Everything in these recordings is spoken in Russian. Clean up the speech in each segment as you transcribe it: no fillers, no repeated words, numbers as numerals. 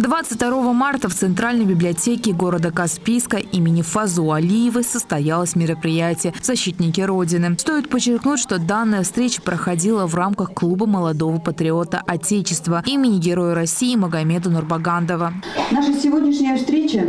22 марта в Центральной библиотеке города Каспийска имени Фазу Алиевой состоялось мероприятие «Защитники Родины». Стоит подчеркнуть, что данная встреча проходила в рамках клуба молодого патриота Отечества имени Героя России Магомеда Нурбагандова. Наша сегодняшняя встреча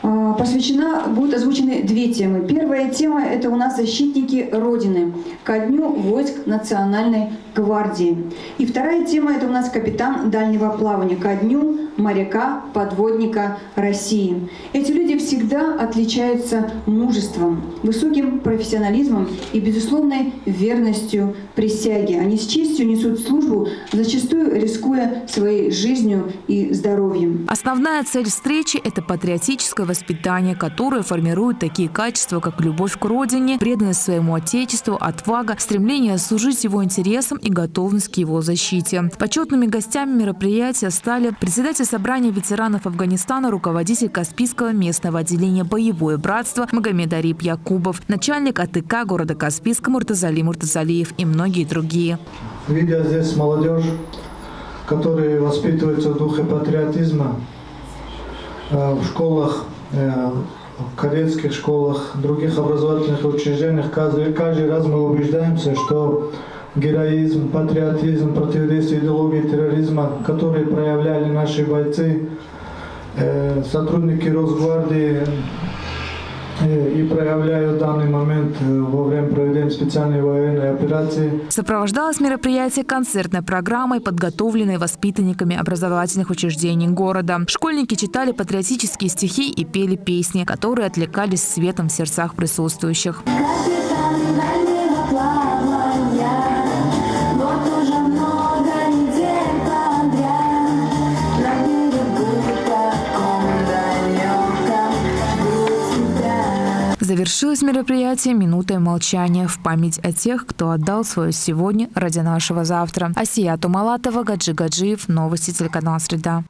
посвящена, будут озвучены две темы. Первая тема – это у нас «Защитники Родины» ко дню войск Национальной гвардии. И вторая тема – это у нас «Капитан дальнего плавания» ко дню моряка-подводника России. Эти люди всегда отличаются мужеством, высоким профессионализмом и безусловной верностью присяге. Они с честью несут службу, зачастую рискуя своей жизнью и здоровьем. Основная цель встречи – это патриотическое воспитание, которое формирует такие качества, как любовь к родине, преданность своему отечеству, отвага, стремление служить его интересам и готовность к его защите. Почетными гостями мероприятия стали председатель собрания ветеранов Афганистана, руководитель Каспийского местного отделения «Боевое братство» Магомедарип Якубов, начальник АТК города Каспийска Муртазали Муртазалиев и многие другие. Видя здесь молодежь, которая воспитывается в духе патриотизма, в школах, в кадетских школах, других образовательных учреждениях, каждый раз мы убеждаемся, что героизм, патриотизм, противодействие идеологии терроризма, которые проявляли наши бойцы, сотрудники Росгвардии и проявляют в данный момент во время проведения специальной военной операции. Сопровождалось мероприятие концертной программой, подготовленной воспитанниками образовательных учреждений города. Школьники читали патриотические стихи и пели песни, которые откликались светом в сердцах присутствующих. Завершилось мероприятие минутой молчания в память о тех, кто отдал свое сегодня ради нашего завтра. Асият Умалатова, Гаджи Гаджиев, новости телеканала «Среда».